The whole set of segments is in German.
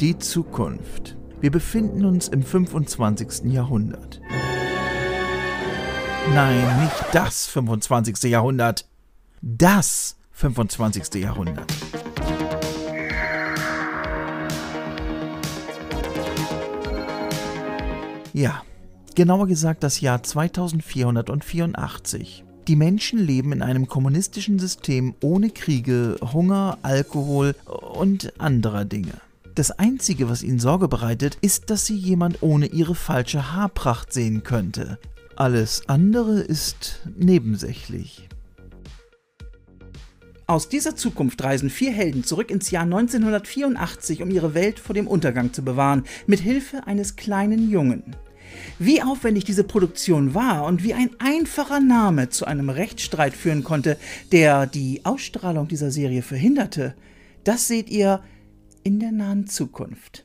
Die Zukunft. Wir befinden uns im 25. Jahrhundert. Nein, nicht das 25. Jahrhundert. Das 25. Jahrhundert. Ja, genauer gesagt das Jahr 2484. Die Menschen leben in einem kommunistischen System ohne Kriege, Hunger, Alkohol und anderer Dinge. Das Einzige, was ihnen Sorge bereitet, ist, dass sie jemand ohne ihre falsche Haarpracht sehen könnte. Alles andere ist nebensächlich. Aus dieser Zukunft reisen 4 Helden zurück ins Jahr 1984, um ihre Welt vor dem Untergang zu bewahren, mit Hilfe eines kleinen Jungen. Wie aufwendig diese Produktion war und wie ein einfacher Name zu einem Rechtsstreit führen konnte, der die Ausstrahlung dieser Serie verhinderte, das seht ihr in der nahen Zukunft.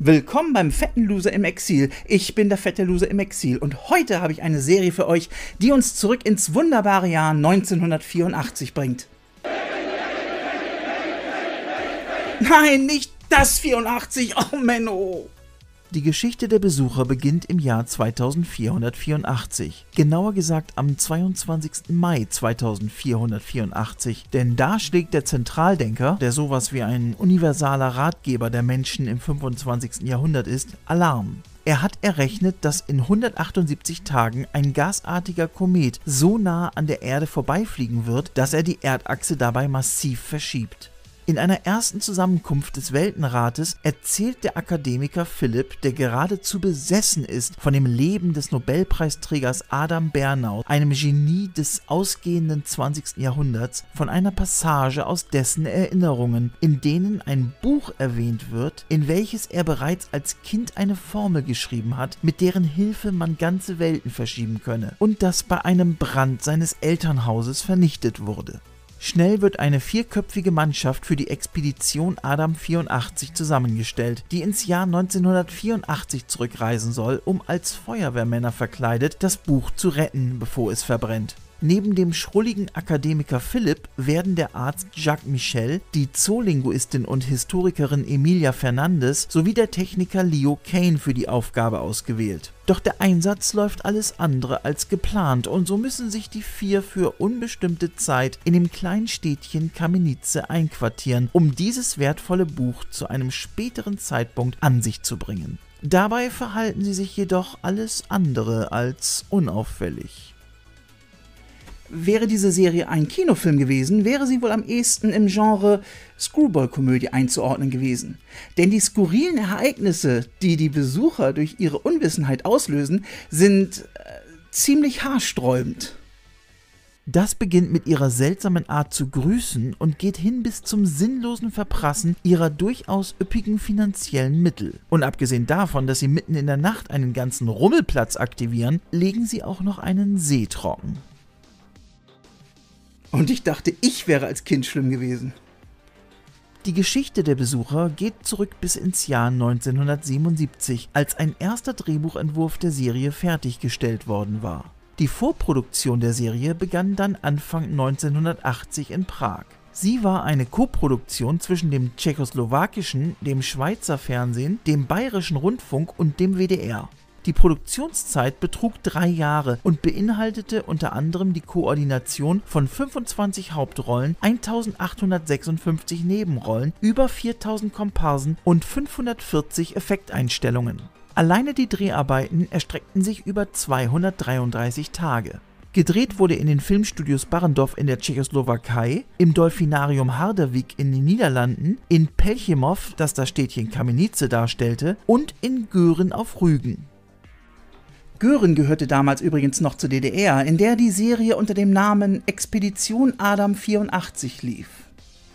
Willkommen beim fetten Loser im Exil. Ich bin der fette Loser im Exil und heute habe ich eine Serie für euch, die uns zurück ins wunderbare Jahr 1984 bringt. Nein, nicht das 84, oh Menno! Die Geschichte der Besucher beginnt im Jahr 2484, genauer gesagt am 22. Mai 2484, denn da schlägt der Zentraldenker, der sowas wie ein universaler Ratgeber der Menschen im 25. Jahrhundert ist, Alarm. Er hat errechnet, dass in 178 Tagen ein gasartiger Komet so nah an der Erde vorbeifliegen wird, dass er die Erdachse dabei massiv verschiebt. In einer ersten Zusammenkunft des Weltenrates erzählt der Akademiker Philipp, der geradezu besessen ist von dem Leben des Nobelpreisträgers Adam Bernau, einem Genie des ausgehenden 20. Jahrhunderts, von einer Passage aus dessen Erinnerungen, in denen ein Buch erwähnt wird, in welches er bereits als Kind eine Formel geschrieben hat, mit deren Hilfe man ganze Welten verschieben könne und das bei einem Brand seines Elternhauses vernichtet wurde. Schnell wird eine vierköpfige Mannschaft für die Expedition Adam '84 zusammengestellt, die ins Jahr 1984 zurückreisen soll, um als Feuerwehrmänner verkleidet das Buch zu retten, bevor es verbrennt. Neben dem schrulligen Akademiker Philipp werden der Arzt Jacques Michel, die Zoolinguistin und Historikerin Emilia Fernandes sowie der Techniker Leo Kane für die Aufgabe ausgewählt. Doch der Einsatz läuft alles andere als geplant und so müssen sich die 4 für unbestimmte Zeit in dem kleinen Städtchen Kamenice einquartieren, um dieses wertvolle Buch zu einem späteren Zeitpunkt an sich zu bringen. Dabei verhalten sie sich jedoch alles andere als unauffällig. Wäre diese Serie ein Kinofilm gewesen, wäre sie wohl am ehesten im Genre Screwball-Komödie einzuordnen gewesen. Denn die skurrilen Ereignisse, die die Besucher durch ihre Unwissenheit auslösen, sind ziemlich haarsträubend. Das beginnt mit ihrer seltsamen Art zu grüßen und geht hin bis zum sinnlosen Verprassen ihrer durchaus üppigen finanziellen Mittel. Und abgesehen davon, dass sie mitten in der Nacht einen ganzen Rummelplatz aktivieren, legen sie auch noch einen See trocken. Und ich dachte, ich wäre als Kind schlimm gewesen. Die Geschichte der Besucher geht zurück bis ins Jahr 1977, als ein erster Drehbuchentwurf der Serie fertiggestellt worden war. Die Vorproduktion der Serie begann dann Anfang 1980 in Prag. Sie war eine Koproduktion zwischen dem tschechoslowakischen, dem Schweizer Fernsehen, dem Bayerischen Rundfunk und dem WDR. Die Produktionszeit betrug 3 Jahre und beinhaltete unter anderem die Koordination von 25 Hauptrollen, 1856 Nebenrollen, über 4000 Komparsen und 540 Effekteinstellungen. Alleine die Dreharbeiten erstreckten sich über 233 Tage. Gedreht wurde in den Filmstudios Barrandov in der Tschechoslowakei, im Dolfinarium Harderwijk in den Niederlanden, in Pelhřimov, das das Städtchen Kamenice darstellte, und in Göhren auf Rügen. Göhren gehörte damals übrigens noch zur DDR, in der die Serie unter dem Namen Expedition Adam '84 lief.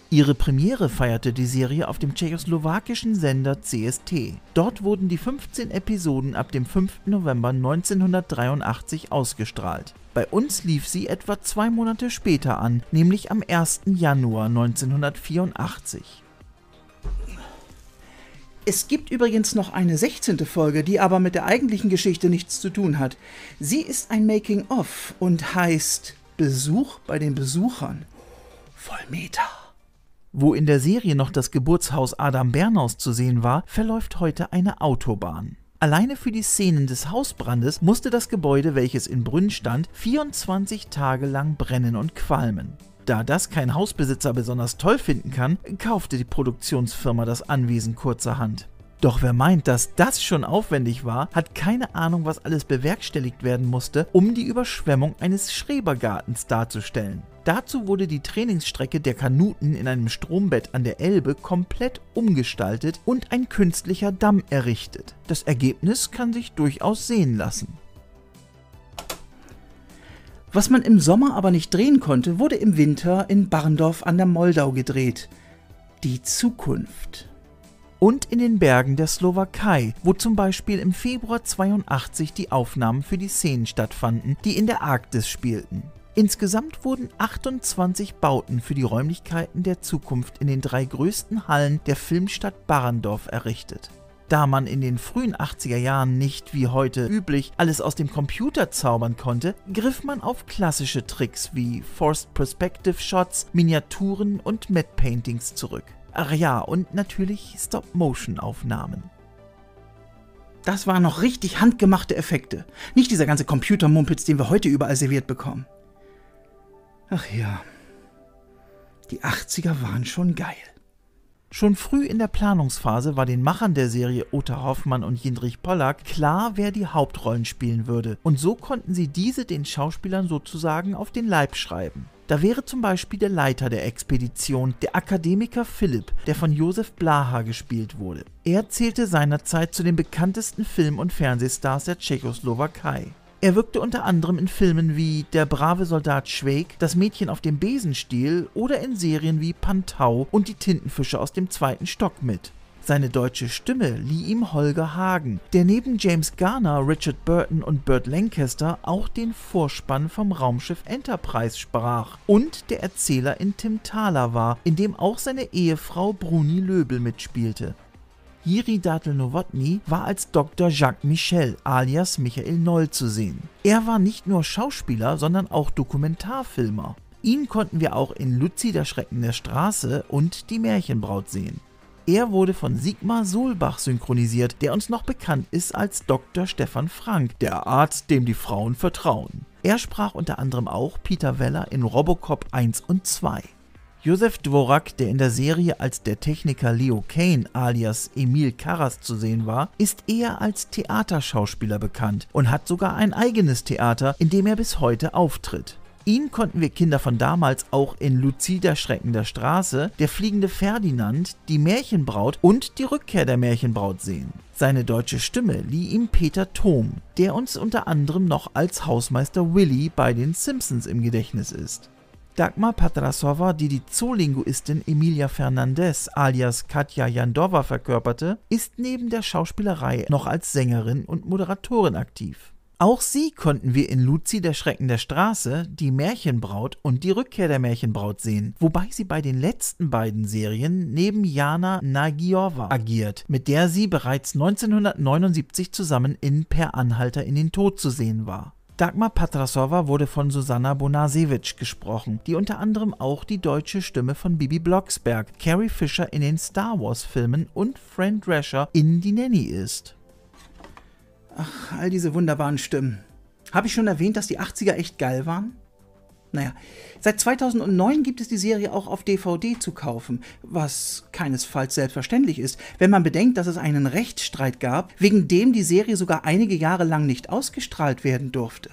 Ihre Premiere feierte die Serie auf dem tschechoslowakischen Sender CST. Dort wurden die 15 Episoden ab dem 5. November 1983 ausgestrahlt. Bei uns lief sie etwa 2 Monate später an, nämlich am 1. Januar 1984. Es gibt übrigens noch eine 16. Folge, die aber mit der eigentlichen Geschichte nichts zu tun hat. Sie ist ein Making-of und heißt Besuch bei den Besuchern. Voll Meta. Wo in der Serie noch das Geburtshaus Adam Bernaus zu sehen war, verläuft heute eine Autobahn. Alleine für die Szenen des Hausbrandes musste das Gebäude, welches in Brünn stand, 24 Tage lang brennen und qualmen. Da das kein Hausbesitzer besonders toll finden kann, kaufte die Produktionsfirma das Anwesen kurzerhand. Doch wer meint, dass das schon aufwendig war, hat keine Ahnung, was alles bewerkstelligt werden musste, um die Überschwemmung eines Schrebergartens darzustellen. Dazu wurde die Trainingsstrecke der Kanuten in einem Strombett an der Elbe komplett umgestaltet und ein künstlicher Damm errichtet. Das Ergebnis kann sich durchaus sehen lassen. Was man im Sommer aber nicht drehen konnte, wurde im Winter in Barrandov an der Moldau gedreht. Die Zukunft. Und in den Bergen der Slowakei, wo zum Beispiel im Februar 82 die Aufnahmen für die Szenen stattfanden, die in der Arktis spielten. Insgesamt wurden 28 Bauten für die Räumlichkeiten der Zukunft in den drei größten Hallen der Filmstadt Barrandov errichtet. Da man in den frühen 80er Jahren nicht, wie heute üblich, alles aus dem Computer zaubern konnte, griff man auf klassische Tricks wie Forced Perspective Shots, Miniaturen und Matte Paintings zurück. Ach ja, und natürlich Stop-Motion-Aufnahmen. Das waren noch richtig handgemachte Effekte. Nicht dieser ganze Computermumpitz, den wir heute überall serviert bekommen. Ach ja, die 80er waren schon geil. Schon früh in der Planungsphase war den Machern der Serie Ota Hoffmann und Jindřich Polák klar, wer die Hauptrollen spielen würde. Und so konnten sie diese den Schauspielern sozusagen auf den Leib schreiben. Da wäre zum Beispiel der Leiter der Expedition, der Akademiker Philipp, der von Josef Blaha gespielt wurde. Er zählte seinerzeit zu den bekanntesten Film- und Fernsehstars der Tschechoslowakei. Er wirkte unter anderem in Filmen wie Der brave Soldat Schweig, Das Mädchen auf dem Besenstiel oder in Serien wie Pantau und Die Tintenfische aus dem zweiten Stock mit. Seine deutsche Stimme lieh ihm Holger Hagen, der neben James Garner, Richard Burton und Burt Lancaster auch den Vorspann vom Raumschiff Enterprise sprach und der Erzähler in Tim Thaler war, in dem auch seine Ehefrau Bruni Löbel mitspielte. Dattel-Novotny war als Dr. Jacques Michel alias Michael Noll zu sehen. Er war nicht nur Schauspieler, sondern auch Dokumentarfilmer. Ihn konnten wir auch in Luzi, der Schrecken der Straße und Die Märchenbraut sehen. Er wurde von Sigmar Solbach synchronisiert, der uns noch bekannt ist als Dr. Stefan Frank, der Arzt, dem die Frauen vertrauen. Er sprach unter anderem auch Peter Weller in Robocop 1 und 2. Josef Dvorak, der in der Serie als der Techniker Leo Kane alias Emil Karas zu sehen war, ist eher als Theaterschauspieler bekannt und hat sogar ein eigenes Theater, in dem er bis heute auftritt. Ihn konnten wir Kinder von damals auch in Luzi, der Schrecken der Straße, Der fliegende Ferdinand, Die Märchenbraut und Die Rückkehr der Märchenbraut sehen. Seine deutsche Stimme lieh ihm Peter Thom, der uns unter anderem noch als Hausmeister Willy bei den Simpsons im Gedächtnis ist. Dagmar Patrasova, die die Zoolinguistin Emilia Fernandez alias Katja Jandova verkörperte, ist neben der Schauspielerei noch als Sängerin und Moderatorin aktiv. Auch sie konnten wir in Luzi, der Schrecken der Straße, Die Märchenbraut und Die Rückkehr der Märchenbraut sehen, wobei sie bei den letzten beiden Serien neben Jana Nagiova agiert, mit der sie bereits 1979 zusammen in Per Anhalter in den Tod zu sehen war. Dagmar Patrasova wurde von Susanna Bonasewicz gesprochen, die unter anderem auch die deutsche Stimme von Bibi Blocksberg, Carrie Fisher in den Star Wars Filmen und Fran Drescher in Die Nanny ist. Ach, all diese wunderbaren Stimmen. Habe ich schon erwähnt, dass die 80er echt geil waren? Naja, seit 2009 gibt es die Serie auch auf DVD zu kaufen, was keinesfalls selbstverständlich ist, wenn man bedenkt, dass es einen Rechtsstreit gab, wegen dem die Serie sogar einige Jahre lang nicht ausgestrahlt werden durfte.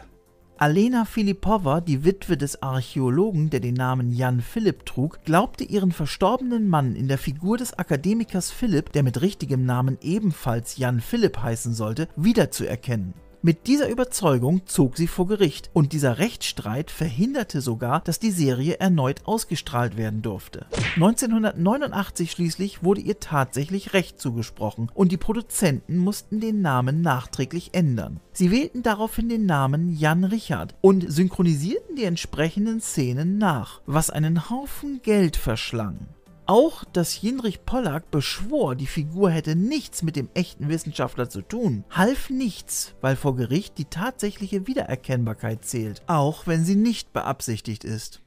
Alena Philippova, die Witwe des Archäologen, der den Namen Jan Philipp trug, glaubte ihren verstorbenen Mann in der Figur des Akademikers Philipp, der mit richtigem Namen ebenfalls Jan Philipp heißen sollte, wiederzuerkennen. Mit dieser Überzeugung zog sie vor Gericht und dieser Rechtsstreit verhinderte sogar, dass die Serie erneut ausgestrahlt werden durfte. 1989 schließlich wurde ihr tatsächlich Recht zugesprochen und die Produzenten mussten den Namen nachträglich ändern. Sie wählten daraufhin den Namen Jan Richard und synchronisierten die entsprechenden Szenen nach, was einen Haufen Geld verschlang. Auch, dass Jindřich Polák beschwor, die Figur hätte nichts mit dem echten Wissenschaftler zu tun, half nichts, weil vor Gericht die tatsächliche Wiedererkennbarkeit zählt, auch wenn sie nicht beabsichtigt ist.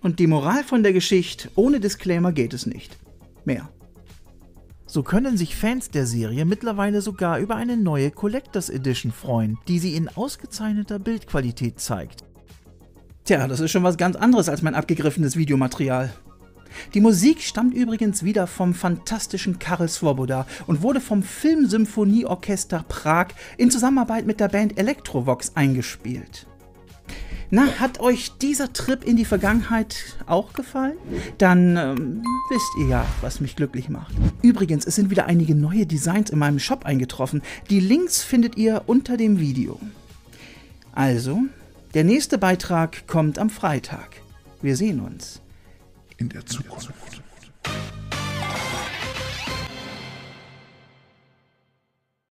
Und die Moral von der Geschichte, ohne Disclaimer geht es nicht. Mehr. So können sich Fans der Serie mittlerweile sogar über eine neue Collectors Edition freuen, die sie in ausgezeichneter Bildqualität zeigt. Tja, das ist schon was ganz anderes als mein abgegriffenes Videomaterial. Die Musik stammt übrigens wieder vom fantastischen Karel Svoboda und wurde vom Filmsymphonieorchester Prag in Zusammenarbeit mit der Band Elektrovox eingespielt. Na, hat euch dieser Trip in die Vergangenheit auch gefallen? Dann wisst ihr ja, was mich glücklich macht. Übrigens, es sind wieder einige neue Designs in meinem Shop eingetroffen. Die Links findet ihr unter dem Video. Also, der nächste Beitrag kommt am Freitag. Wir sehen uns. In der Zukunft.